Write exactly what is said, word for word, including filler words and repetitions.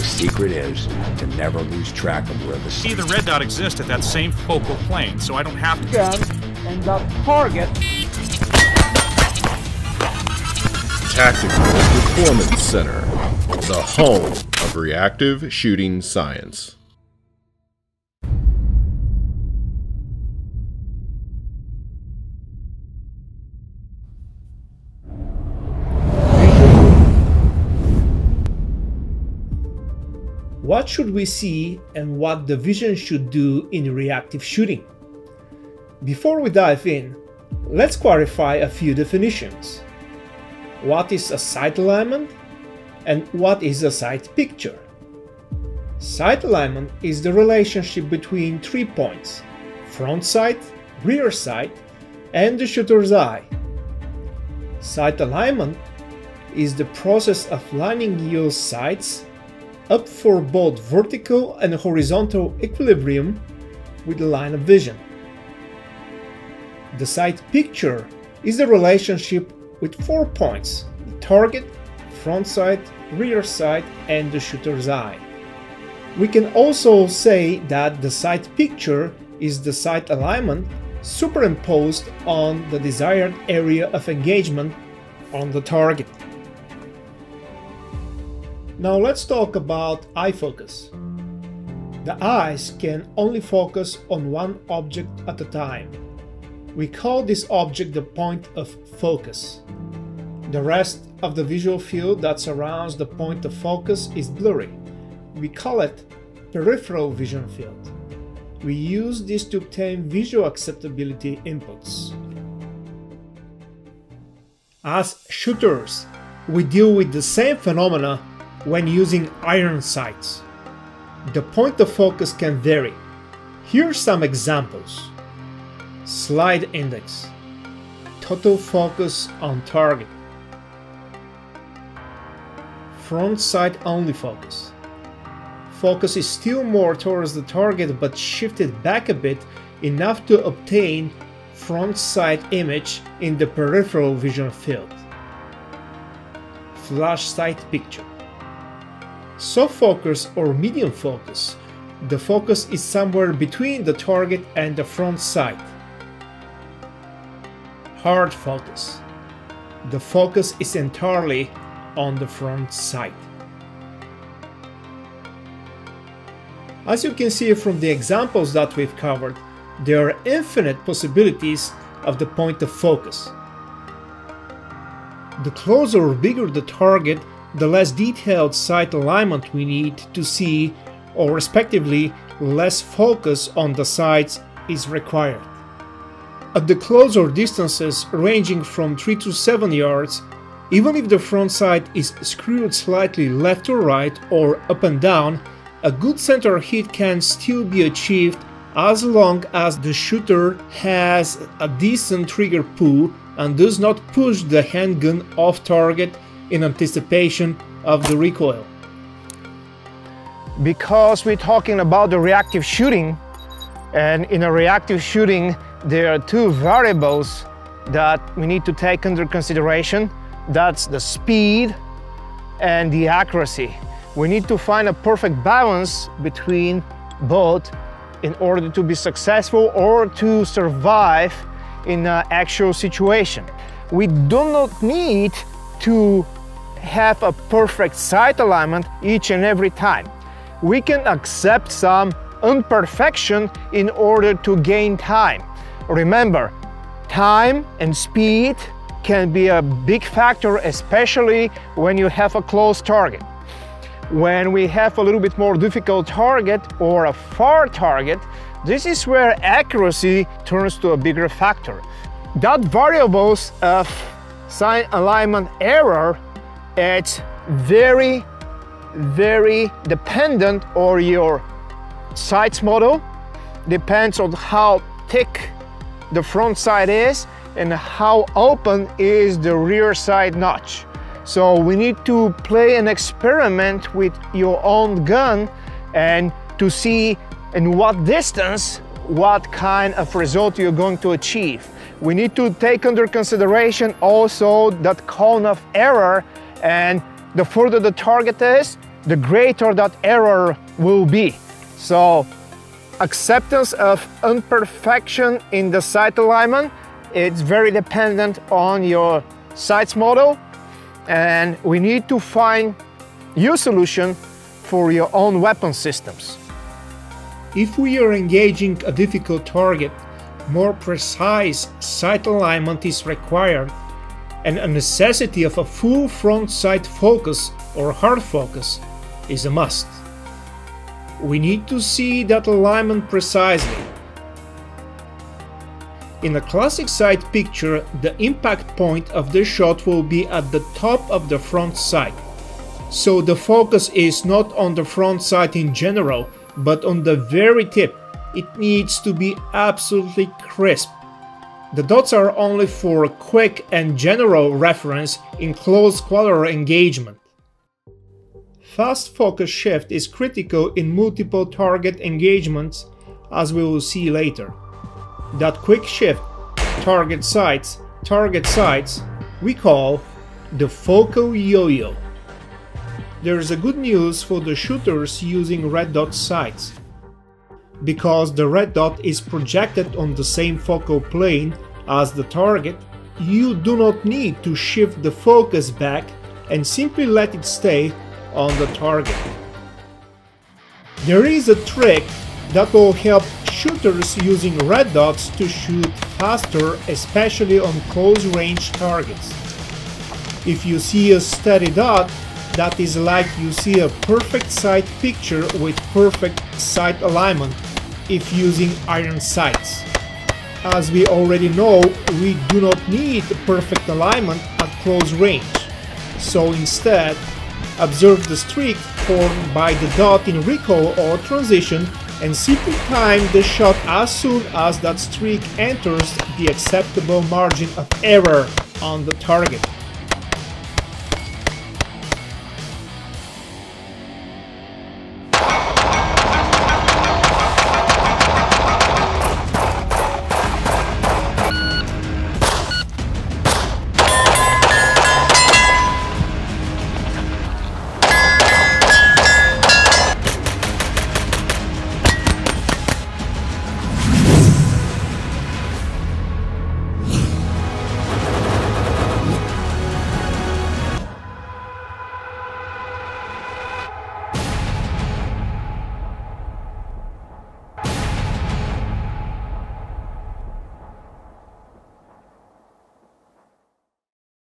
The secret is to never lose track of where the... See, the red dot exists at that same focal plane, so I don't have to... Gun and the target. Tactical Performance Center, the home of reactive shooting science. What should we see and what the vision should do in reactive shooting? Before we dive in, let's clarify a few definitions. What is a sight alignment and what is a sight picture? Sight alignment is the relationship between three points: front sight, rear sight, and the shooter's eye. Sight alignment is the process of lining your sights up for both vertical and horizontal equilibrium with the line of vision. The sight picture is the relationship with four points: the target, front sight, rear sight, and the shooter's eye. We can also say that the sight picture is the sight alignment superimposed on the desired area of engagement on the target. Now let's talk about eye focus. The eyes can only focus on one object at a time. We call this object the point of focus. The rest of the visual field that surrounds the point of focus is blurry. We call it peripheral vision field. We use this to obtain visual acceptability inputs. As shooters, we deal with the same phenomena when using iron sights. The point of focus can vary. Here are some examples: slide index, total focus on target, front sight only focus. Focus is still more towards the target but shifted back a bit enough to obtain front sight image in the peripheral vision field. Flash sight picture. Soft focus or medium focus. The focus is somewhere between the target and the front sight. Hard focus. The focus is entirely on the front sight. As you can see from the examples that we've covered, there are infinite possibilities of the point of focus. The closer or bigger the target, the less detailed sight alignment we need to see, or respectively, less focus on the sights is required. At the closer distances ranging from three to seven yards, even if the front sight is skewed slightly left or right or up and down, a good center hit can still be achieved as long as the shooter has a decent trigger pull and does not push the handgun off target in anticipation of the recoil. Because we're talking about the reactive shooting, and in a reactive shooting there are two variables that we need to take under consideration. That's the speed and the accuracy. We need to find a perfect balance between both in order to be successful or to survive in an actual situation. We do not need to have a perfect sight alignment each and every time. We can accept some imperfection in order to gain time. Remember, time and speed can be a big factor, especially when you have a close target. When we have a little bit more difficult target or a far target, this is where accuracy turns to a bigger factor. That variables of sight alignment error, it's very, very dependent on your sights model. Depends on how thick the front sight is and how open is the rear sight notch. So we need to play an experiment with your own gun and to see in what distance, what kind of result you're going to achieve. We need to take under consideration also that cone of error, and the further the target is, the greater that error will be. So acceptance of imperfection in the sight alignment, it's very dependent on your sights model, and we need to find your solution for your own weapon systems. If we are engaging a difficult target, more precise sight alignment is required, and a necessity of a full front sight focus or hard focus is a must. We need to see that alignment precisely. In a classic sight picture, the impact point of the shot will be at the top of the front sight. So the focus is not on the front sight in general, but on the very tip. It needs to be absolutely crisp. The dots are only for quick and general reference in close quarter engagement. Fast focus shift is critical in multiple target engagements, as we will see later. That quick shift, target sights, target sights, we call the focal yo-yo. There is a good news for the shooters using red dot sights. Because the red dot is projected on the same focal plane as the target, you do not need to shift the focus back and simply let it stay on the target. There is a trick that will help shooters using red dots to shoot faster, especially on close-range targets. If you see a steady dot, that is like you see a perfect sight picture with perfect sight alignment if using iron sights. As we already know, we do not need perfect alignment at close range, so instead observe the streak formed by the dot in recoil or transition and simply time the shot as soon as that streak enters the acceptable margin of error on the target.